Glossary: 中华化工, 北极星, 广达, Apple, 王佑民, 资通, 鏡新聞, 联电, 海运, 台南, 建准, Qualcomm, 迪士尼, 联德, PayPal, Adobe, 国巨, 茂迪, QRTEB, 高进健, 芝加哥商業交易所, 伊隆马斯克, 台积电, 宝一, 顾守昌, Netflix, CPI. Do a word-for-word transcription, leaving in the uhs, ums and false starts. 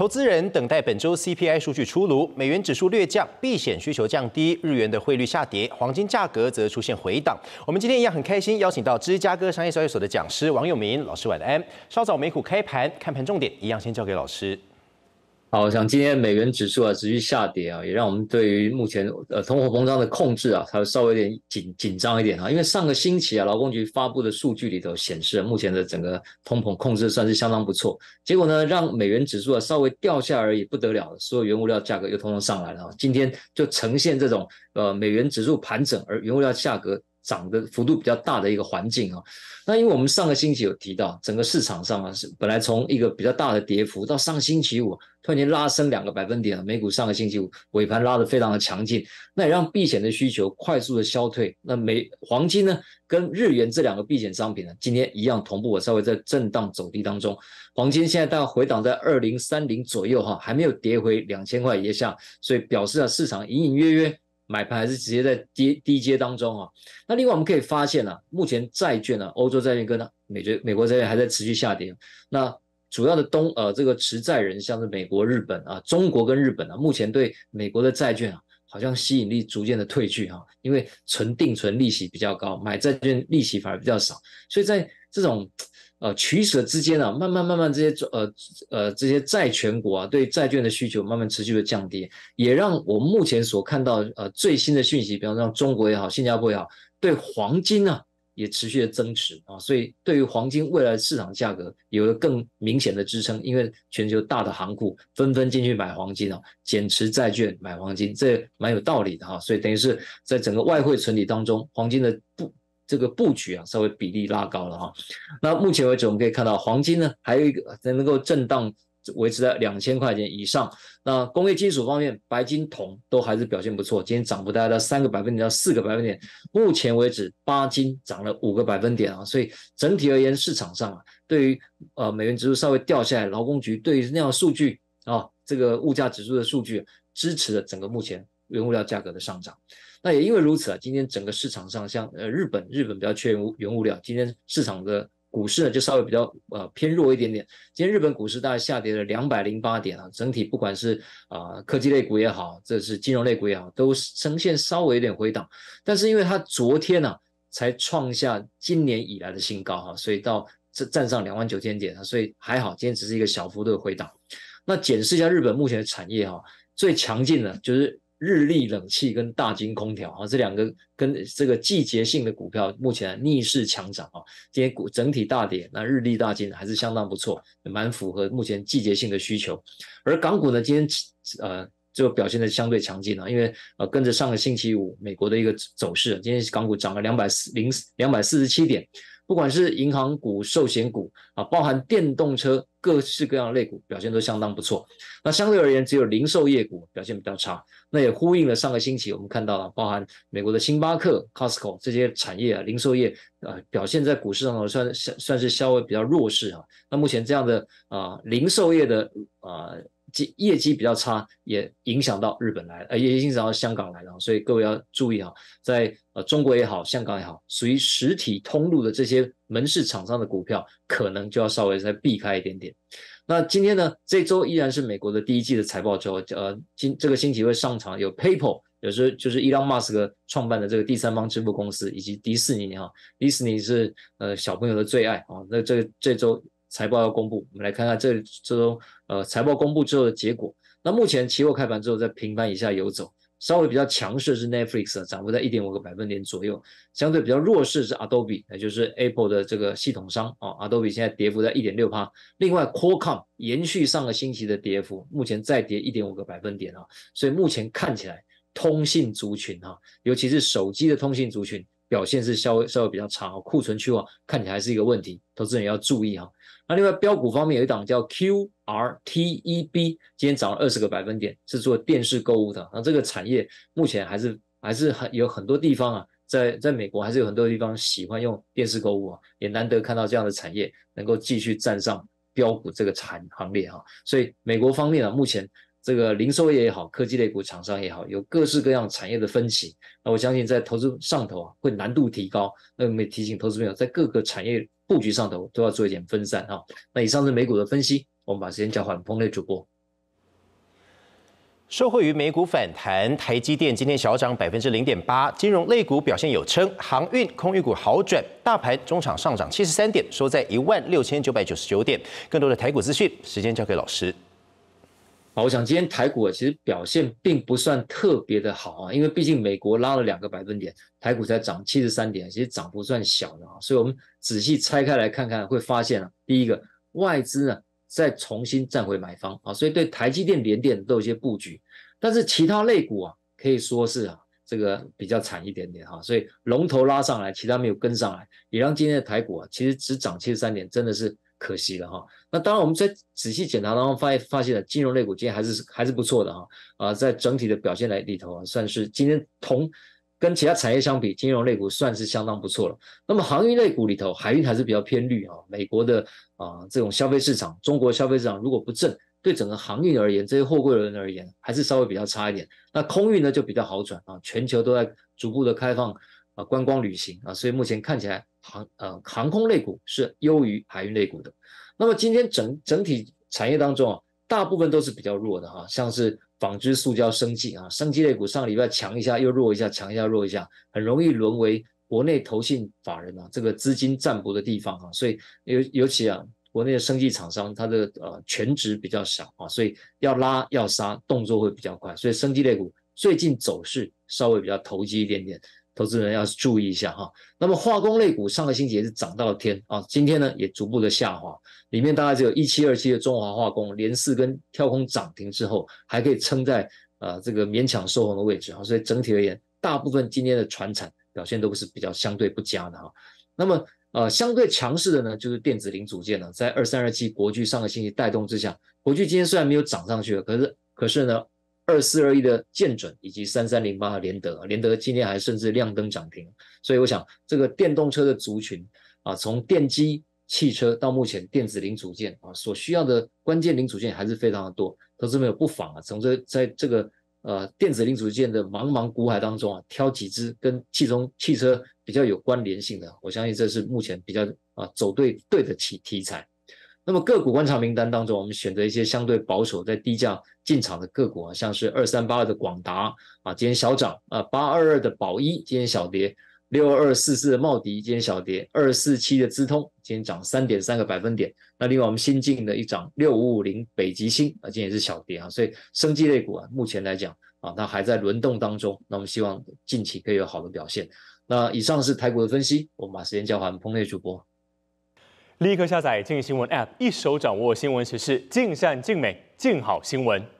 投资人等待本周 C P I 数据出炉，美元指数略降，避险需求降低，日元的汇率下跌，黄金价格则出现回档。我们今天一样很开心，邀请到芝加哥商业交易所的讲师王佑民老师，晚安。稍早美股开盘，看盘重点一样先交给老师。 好，我想今天美元指数啊持续下跌啊，也让我们对于目前呃通货膨胀的控制啊，才稍微有点紧紧张一点啊。因为上个星期啊，劳工局发布的数据里头显示，目前的整个通膨控制算是相当不错。结果呢，让美元指数啊稍微掉下而已，不得了，所有原物料价格又通通上来了啊。今天就呈现这种呃美元指数盘整，而原物料价格 涨的幅度比较大的一个环境啊，那因为我们上个星期有提到，整个市场上啊是本来从一个比较大的跌幅，到上星期五突然间拉升两个百分点啊，美股上个星期五尾盘拉得非常的强劲，那也让避险的需求快速的消退。那美黄金呢跟日元这两个避险商品呢，今天一样同步，我稍微在震荡走低当中。黄金现在大概回档在二零三零左右哈、啊，还没有跌回 两千 块以下，所以表示啊市场隐隐约约 买盘还是直接在低低阶当中啊。那另外我们可以发现啊，目前债券啊，欧洲债券跟美国美国债券还在持续下跌。那主要的东呃这个持债人像是美国、日本啊、中国跟日本啊，目前对美国的债券啊，好像吸引力逐渐的退去啊，因为存定存利息比较高，买债券利息反而比较少，所以在这种 呃，取舍之间啊，慢慢慢慢这些呃呃这些债权国啊，对债券的需求慢慢持续的降低，也让我目前所看到呃最新的讯息，比方说中国也好，新加坡也好，对黄金啊也持续的增持啊，所以对于黄金未来市场价格有了更明显的支撑，因为全球大的行库纷纷进去买黄金啊，减持债券买黄金，这蛮有道理的哈、啊，所以等于是在整个外汇存底当中，黄金的不 这个布局啊，稍微比例拉高了哈。那目前为止，我们可以看到黄金呢，还有一个能够震荡维持在 两千 块钱以上。那工业金属方面，白金、铜都还是表现不错，今天涨幅大概到三个百分点到四个百分点。目前为止，八金涨了五个百分点啊，所以整体而言，市场上啊，对于呃美元指数稍微掉下来，劳工局对于那样的数据啊，这个物价指数的数据支持了整个目前 原物料价格的上涨，那也因为如此啊，今天整个市场上像呃日本，日本比较缺原物料，今天市场的股市呢就稍微比较呃偏弱一点点。今天日本股市大概下跌了两百零八点啊，整体不管是啊、呃、科技类股也好，这是金融类股也好，都呈现稍微有点回档。但是因为它昨天呢、啊、才创下今年以来的新高哈、啊，所以到这站上两万九千点啊，所以还好，今天只是一个小幅度的回档。那检视一下日本目前的产业哈、啊，最强劲的就是 日立冷气跟大金空调啊，这两个跟这个季节性的股票目前逆势强涨啊，今天股整体大跌，那日立大金还是相当不错，蛮符合目前季节性的需求。而港股呢，今天呃就表现得相对强劲啊，因为呃跟着上个星期五美国的一个走势，今天港股涨了两百四十七点，不管是银行股、寿险股啊，包含电动车 各式各样的类股表现都相当不错，那相对而言，只有零售业股表现比较差。那也呼应了上个星期我们看到了，包含美国的星巴克、Costco 这些产业啊，零售业呃表现在股市上头算算是稍微比较弱势啊。那目前这样的啊、呃、零售业的啊、呃、业绩比较差，也影响到日本来了，呃也影响到香港来了，所以各位要注意啊，在 呃，中国也好，香港也好，属于实体通路的这些门市厂商的股票，可能就要稍微再避开一点点。那今天呢，这周依然是美国的第一季的财报周，呃，今这个星期会上场有 PayPal， 有时候就是伊隆马斯克创办的这个第三方支付公司，以及迪士尼啊，迪士尼是呃小朋友的最爱啊。那这这周财报要公布，我们来看看这这周呃财报公布之后的结果。那目前期货开盘之后在平盘以下游走， 稍微比较强势是 Netflix 啊，涨幅在 一点五 个百分点左右；相对比较弱势是 Adobe， 也就是 Apple 的这个系统商啊 ，Adobe 现在跌幅在 一点六趴。另外 ，Qualcomm 延续上个星期的跌幅，目前再跌 一点五 个百分点啊。所以目前看起来，通信族群啊，尤其是手机的通信族群表现是稍微稍微比较差啊，库存去化看起来还是一个问题，投资人要注意啊。 那另外，标股方面有一档叫 Q R T E B， 今天涨了二十个百分点，是做电视购物的。那这个产业目前还是还是很有很多地方啊，在在美国还是有很多地方喜欢用电视购物啊，也难得看到这样的产业能够继续站上标股这个产行列啊。所以美国方面啊，目前这个零售业也好，科技类股厂商也好，有各式各样产业的分歧。那我相信在投资上头啊，会难度提高。那我们也提醒投资朋友，在各个产业 布局上头都要做一点分散啊。那以上是美股的分析，我们把时间交还彭磊主播。受惠于美股反弹，台积电今天小涨百分之零点八，金融类股表现有撑，航运、空运股好转，大盘中场上涨七十三点，收在一万六千九百九十九点。更多的台股资讯，时间交给老师。好，我想今天台股其实表现并不算特别的好啊，因为毕竟美国拉了两个百分点，台股才涨七十三点，其实涨幅算小的啊。所以我们仔细拆开来看看，会发现啊，第一个外资呢。 再重新站回买方啊，所以对台积电、联电都有些布局，但是其他类股啊，可以说是啊，这个比较惨一点点哈、啊，所以龙头拉上来，其他没有跟上来，也让今天的台股啊，其实只涨七十三点，真的是可惜了哈、啊。那当然，我们在仔细检查当中发现，发现了金融类股今天还是还是不错的哈、啊，啊，在整体的表现来里头啊，算是今天同。 跟其他产业相比，金融类股算是相当不错了。那么航运类股里头，海运还是比较偏绿啊。美国的啊、呃、这种消费市场，中国消费市场如果不振，对整个航运而言，这些货柜轮而言，还是稍微比较差一点。那空运呢就比较好转啊，全球都在逐步的开放啊观光旅行啊，所以目前看起来航呃航空类股是优于海运类股的。那么今天整整体产业当中啊，大部分都是比较弱的哈、啊，像是。 纺织、塑胶、生技啊，生技类股上礼拜强一下又弱一下，强一下弱一下，很容易沦为国内投信法人啊这个资金占卜的地方啊，所以尤尤其啊，国内的生技厂商它的呃权值比较小啊，所以要拉要杀动作会比较快，所以生技类股最近走势稍微比较投机一点点，投资人要注意一下哈、啊。那么化工类股上个星期也是涨到天啊，今天呢也逐步的下滑。 里面大概只有一七二七的中华化工连四根跳空涨停之后，还可以撑在呃这个勉强收红的位置啊，所以整体而言，大部分今天的传产表现都是比较相对不佳的哈。那么呃相对强势的呢，就是电子零组件了，在二三二七国巨上个星期带动之下，国巨今天虽然没有涨上去了，可是可是呢二四二一的建准以及三三零八的联德，联德今天还甚至亮灯涨停，所以我想这个电动车的族群啊，从电机。 汽车到目前电子零组件啊，所需要的关键零组件还是非常的多，投资朋友不妨啊，从这在这个呃电子零组件的茫茫股海当中啊，挑几只跟其中汽车比较有关联性的，我相信这是目前比较啊走对对的题题材。那么个股观察名单当中，我们选择一些相对保守在低价进场的个股啊，像是二三八二的广达啊，今天小涨啊，八二二的宝一今天小跌。 六二二四四的茂迪今天小跌， 二四七的资通今天涨 三点三 个百分点。那另外我们新进的一涨六五五零北极星啊，今天也是小跌啊。所以生技类股啊，目前来讲啊，它还在轮动当中。那我们希望近期可以有好的表现。那以上是台股的分析，我们把时间交还彭磊主播。立刻下载《鏡新闻》App， 一手掌握新闻时事，尽善尽美，鏡好新闻。